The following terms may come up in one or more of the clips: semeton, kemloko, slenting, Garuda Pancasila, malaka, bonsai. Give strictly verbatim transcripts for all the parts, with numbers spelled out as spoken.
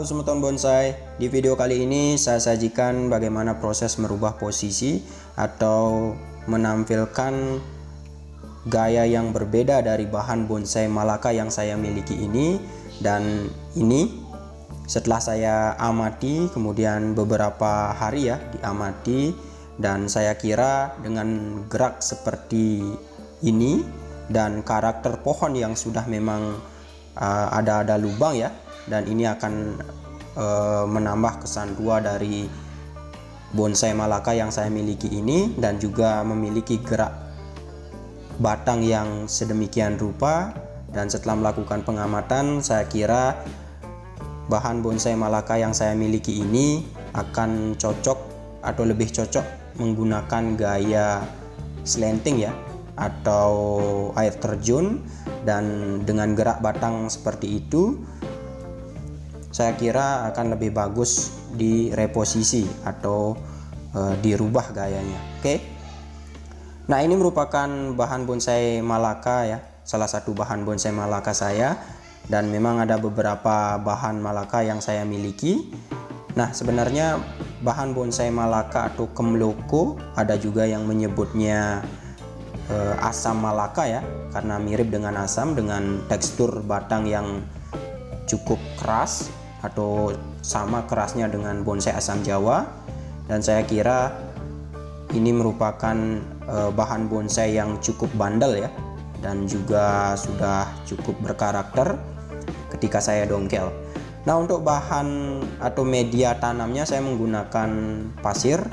Halo semua teman bonsai, di video kali ini saya sajikan bagaimana proses merubah posisi atau menampilkan gaya yang berbeda dari bahan bonsai malaka yang saya miliki ini dan ini. Setelah saya amati, kemudian beberapa hari ya diamati, dan saya kira dengan gerak seperti ini dan karakter pohon yang sudah memang uh, ada ada lubang ya, dan ini akan e, menambah kesan dua dari bonsai malaka yang saya miliki ini, dan juga memiliki gerak batang yang sedemikian rupa. Dan setelah melakukan pengamatan, saya kira bahan bonsai malaka yang saya miliki ini akan cocok atau lebih cocok menggunakan gaya slenting ya, atau air terjun, dan dengan gerak batang seperti itu saya kira akan lebih bagus direposisi atau e, dirubah gayanya. Oke. Nah, ini merupakan bahan bonsai malaka ya, salah satu bahan bonsai malaka saya, dan memang ada beberapa bahan malaka yang saya miliki. Nah, sebenarnya bahan bonsai malaka atau kemloko, ada juga yang menyebutnya e, asam malaka ya, karena mirip dengan asam dengan tekstur batang yang cukup keras atau sama kerasnya dengan bonsai asam Jawa. Dan saya kira ini merupakan e, bahan bonsai yang cukup bandel ya, dan juga sudah cukup berkarakter ketika saya dongkel. Nah, untuk bahan atau media tanamnya saya menggunakan pasir,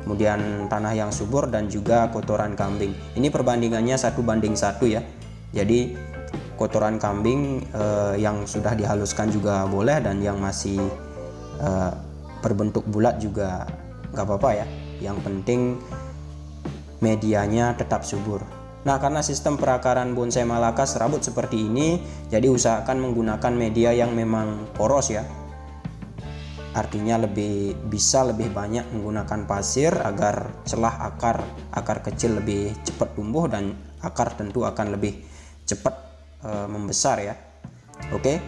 kemudian tanah yang subur, dan juga kotoran kambing. Ini perbandingannya satu banding satu ya, jadi kotoran kambing eh, yang sudah dihaluskan juga boleh, dan yang masih eh, berbentuk bulat juga nggak apa-apa ya, yang penting medianya tetap subur. Nah, karena sistem perakaran bonsai malaka serabut seperti ini, jadi usahakan menggunakan media yang memang poros ya, artinya lebih bisa lebih banyak menggunakan pasir agar celah akar akar kecil lebih cepat tumbuh, dan akar tentu akan lebih cepat membesar ya. Oke.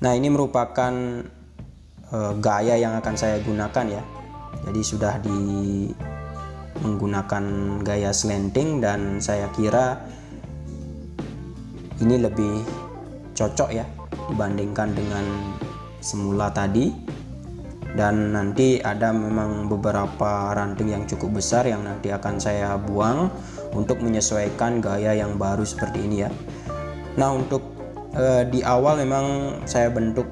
Nah, ini merupakan e, gaya yang akan saya gunakan ya, jadi sudah di menggunakan gaya slenting, dan saya kira ini lebih cocok ya dibandingkan dengan semula tadi. Dan nanti ada memang beberapa ranting yang cukup besar yang nanti akan saya buang untuk menyesuaikan gaya yang baru seperti ini ya. Nah, untuk e, di awal memang saya bentuk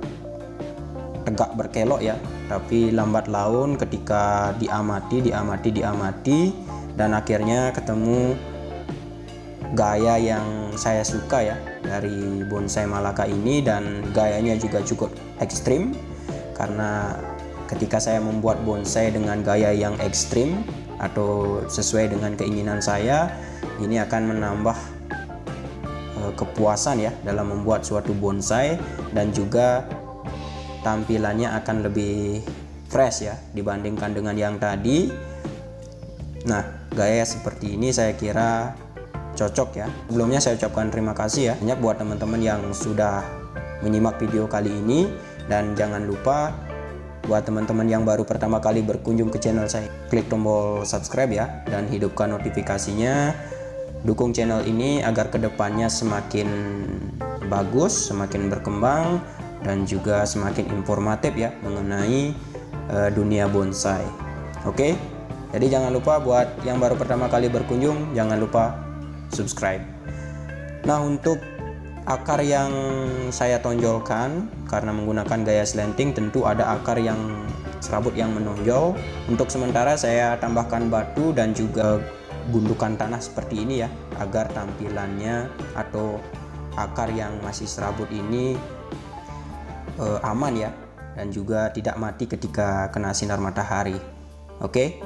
tegak berkelok ya, tapi lambat laun ketika diamati diamati diamati dan akhirnya ketemu gaya yang saya suka ya dari bonsai malaka ini, dan gayanya juga cukup ekstrim, karena ketika saya membuat bonsai dengan gaya yang ekstrim atau sesuai dengan keinginan saya, ini akan menambah e, kepuasan ya dalam membuat suatu bonsai, dan juga tampilannya akan lebih fresh ya dibandingkan dengan yang tadi. Nah, gaya seperti ini saya kira cocok ya. Sebelumnya saya ucapkan terima kasih ya banyak buat teman-teman yang sudah menyimak video kali ini, dan jangan lupa buat teman-teman yang baru pertama kali berkunjung ke channel saya, klik tombol subscribe ya, dan hidupkan notifikasinya. Dukung channel ini agar kedepannya semakin bagus, semakin berkembang, dan juga semakin informatif ya mengenai uh, dunia bonsai. Oke, jadi jangan lupa buat yang baru pertama kali berkunjung, jangan lupa subscribe. Nah, untuk akar yang saya tonjolkan, karena menggunakan gaya slenting tentu ada akar yang serabut yang menonjol. Untuk sementara saya tambahkan batu dan juga gundukan tanah seperti ini ya, agar tampilannya atau akar yang masih serabut ini e, aman ya, dan juga tidak mati ketika kena sinar matahari. Oke,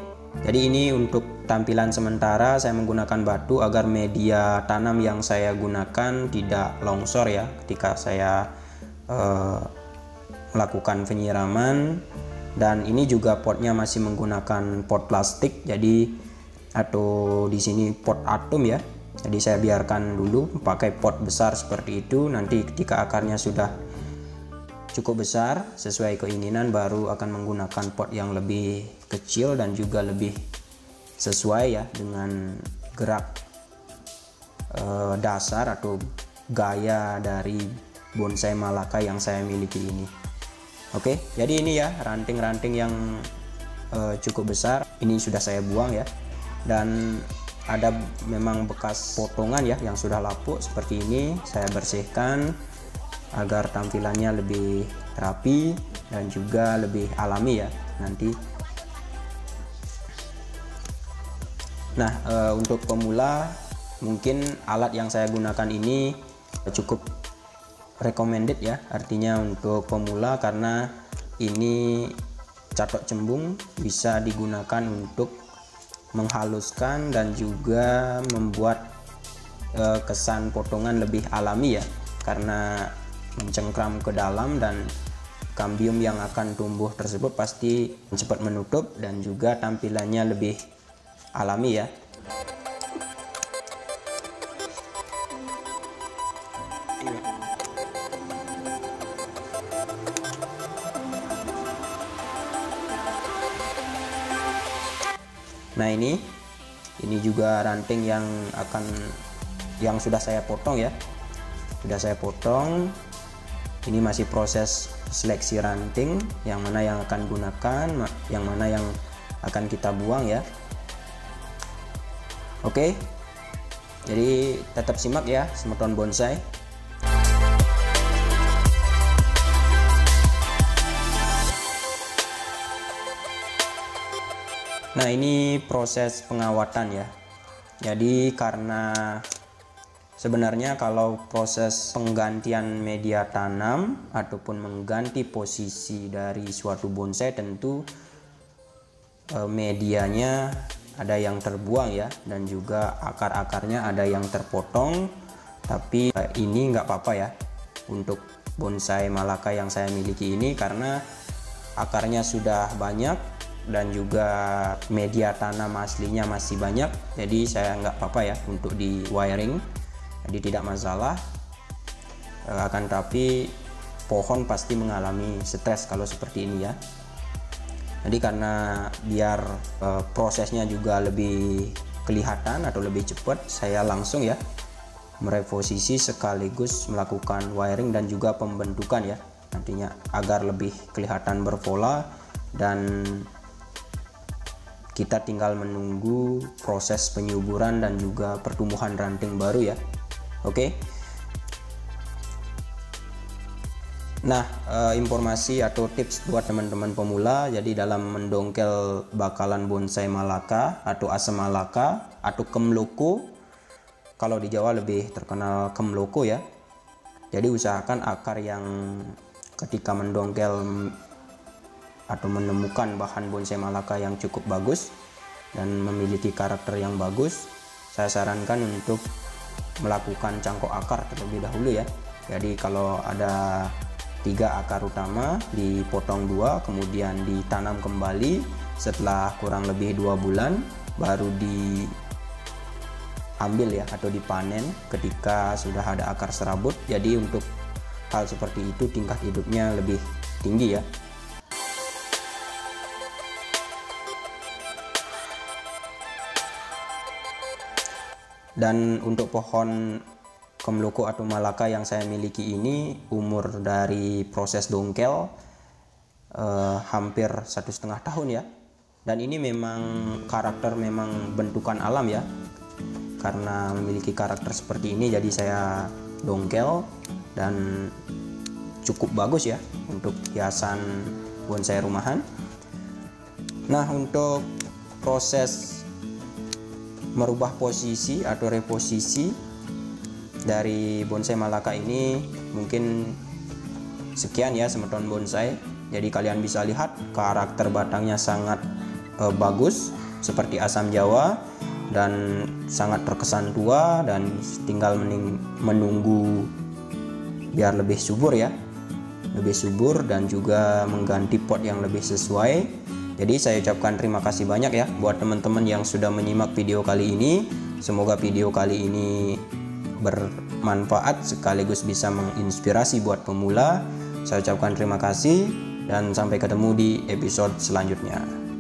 jadi ini untuk tampilan sementara saya menggunakan batu agar media tanam yang saya gunakan tidak longsor ya ketika saya eh, melakukan penyiraman. Dan ini juga potnya masih menggunakan pot plastik, jadi atau di sini pot atom ya, jadi saya biarkan dulu pakai pot besar seperti itu, nanti ketika akarnya sudah cukup besar sesuai keinginan, baru akan menggunakan pot yang lebih kecil dan juga lebih sesuai ya dengan gerak eh, dasar atau gaya dari bonsai malaka yang saya miliki ini. Oke, jadi ini ya ranting-ranting yang eh, cukup besar ini sudah saya buang ya, dan ada memang bekas potongan ya yang sudah lapuk seperti ini, saya bersihkan agar tampilannya lebih rapi dan juga lebih alami ya nanti. Nah, e, untuk pemula mungkin alat yang saya gunakan ini cukup recommended ya, artinya untuk pemula karena ini catok cembung bisa digunakan untuk menghaluskan dan juga membuat e, kesan potongan lebih alami ya, karena mencengkram ke dalam dan kambium yang akan tumbuh tersebut pasti cepat menutup dan juga tampilannya lebih alami ya. Nah, ini ini juga ranting yang akan yang sudah saya potong ya, sudah saya potong. Ini masih proses seleksi ranting, yang mana yang akan gunakan, yang mana yang akan kita buang ya. Oke, jadi tetap simak ya Semeton Bonsai. Nah, ini proses pengawatan ya. Jadi karena sebenarnya kalau proses penggantian media tanam ataupun mengganti posisi dari suatu bonsai, tentu eh, medianya ada yang terbuang ya, dan juga akar-akarnya ada yang terpotong, tapi eh, ini nggak apa-apa ya untuk bonsai malaka yang saya miliki ini, karena akarnya sudah banyak dan juga media tanam aslinya masih banyak, jadi saya nggak apa-apa ya untuk di wiring. Jadi tidak masalah, e, akan tapi pohon pasti mengalami stres kalau seperti ini ya. Jadi karena biar e, prosesnya juga lebih kelihatan atau lebih cepat, saya langsung ya mereposisi sekaligus melakukan wiring dan juga pembentukan ya nantinya, agar lebih kelihatan berpola, dan kita tinggal menunggu proses penyuburan dan juga pertumbuhan ranting baru ya. Oke, okay. Nah, e, informasi atau tips buat teman-teman pemula. Jadi dalam mendongkel bakalan bonsai malaka atau asam malaka atau kemloko, kalau di Jawa lebih terkenal kemloko ya. Jadi usahakan akar yang ketika mendongkel atau menemukan bahan bonsai malaka yang cukup bagus dan memiliki karakter yang bagus, saya sarankan untuk melakukan cangkok akar terlebih dahulu ya. Jadi kalau ada tiga akar utama, dipotong dua, kemudian ditanam kembali setelah kurang lebih dua bulan, baru diambil ya atau dipanen ketika sudah ada akar serabut. Jadi untuk hal seperti itu tingkat hidupnya lebih tinggi ya. Dan untuk pohon kemloko atau malaka yang saya miliki ini, umur dari proses dongkel eh, hampir satu setengah tahun ya. Dan ini memang karakter memang bentukan alam ya, karena memiliki karakter seperti ini jadi saya dongkel, dan cukup bagus ya untuk hiasan bonsai rumahan. Nah, untuk proses merubah posisi atau reposisi dari bonsai malaka ini mungkin sekian ya Semeton Bonsai. Jadi kalian bisa lihat karakter batangnya sangat eh, bagus seperti asam Jawa dan sangat terkesan tua, dan tinggal menunggu biar lebih subur ya, lebih subur dan juga mengganti pot yang lebih sesuai. Jadi saya ucapkan terima kasih banyak ya buat teman-teman yang sudah menyimak video kali ini. Semoga video kali ini bermanfaat sekaligus bisa menginspirasi buat pemula Saya ucapkan terima kasih dan sampai ketemu di episode selanjutnya.